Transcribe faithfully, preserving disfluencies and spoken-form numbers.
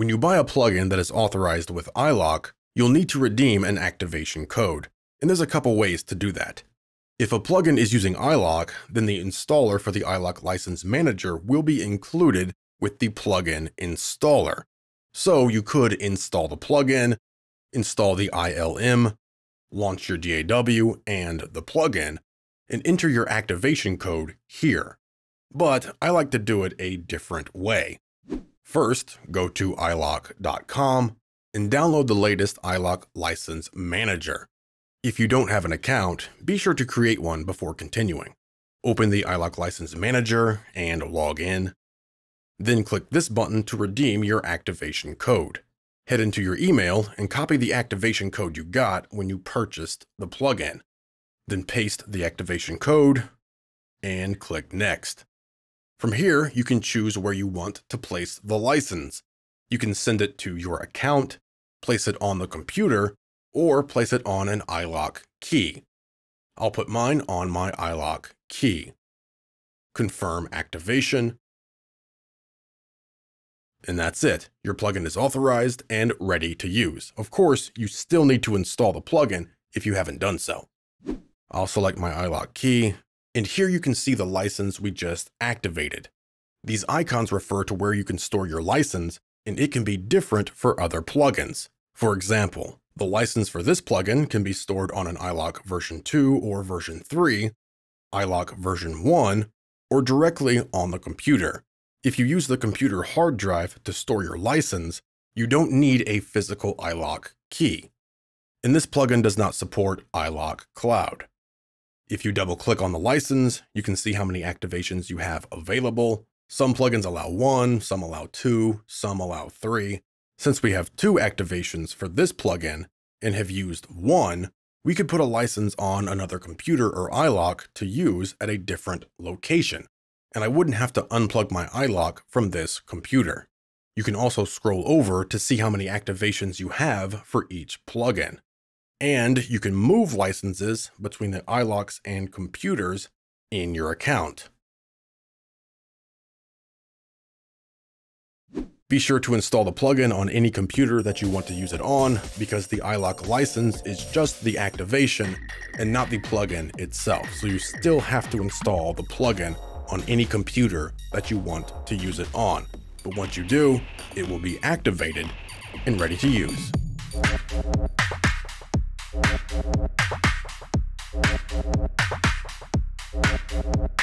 When you buy a plugin that is authorized with iLok, you'll need to redeem an activation code, and there's a couple ways to do that. If a plugin is using iLok, then the installer for the iLok License Manager will be included with the plugin installer. So you could install the plugin, install the I L M, launch your D A W and the plugin, and enter your activation code here. But I like to do it a different way. First, go to iLok dot com and download the latest iLok License Manager. If you don't have an account, be sure to create one before continuing. Open the iLok License Manager and log in. Then click this button to redeem your activation code. Head into your email and copy the activation code you got when you purchased the plugin. Then paste the activation code and click Next. From here, you can choose where you want to place the license. You can send it to your account, place it on the computer, or place it on an iLok key. I'll put mine on my iLok key. Confirm activation. And that's it. Your plugin is authorized and ready to use. Of course, you still need to install the plugin if you haven't done so. I'll select my iLok key. And here you can see the license we just activated. These icons refer to where you can store your license, and it can be different for other plugins. For example, the license for this plugin can be stored on an iLok version two or version three, iLok version one, or directly on the computer. If you use the computer hard drive to store your license, you don't need a physical iLok key. And this plugin does not support iLok Cloud. If you double-click on the license, you can see how many activations you have available. Some plugins allow one, some allow two, some allow three. Since we have two activations for this plugin and have used one, we could put a license on another computer or iLok to use at a different location, and I wouldn't have to unplug my iLok from this computer. You can also scroll over to see how many activations you have for each plugin. And you can move licenses between the iLoks and computers in your account. Be sure to install the plugin on any computer that you want to use it on, because the iLok license is just the activation and not the plugin itself. So you still have to install the plugin on any computer that you want to use it on. But once you do, it will be activated and ready to use. Thank you.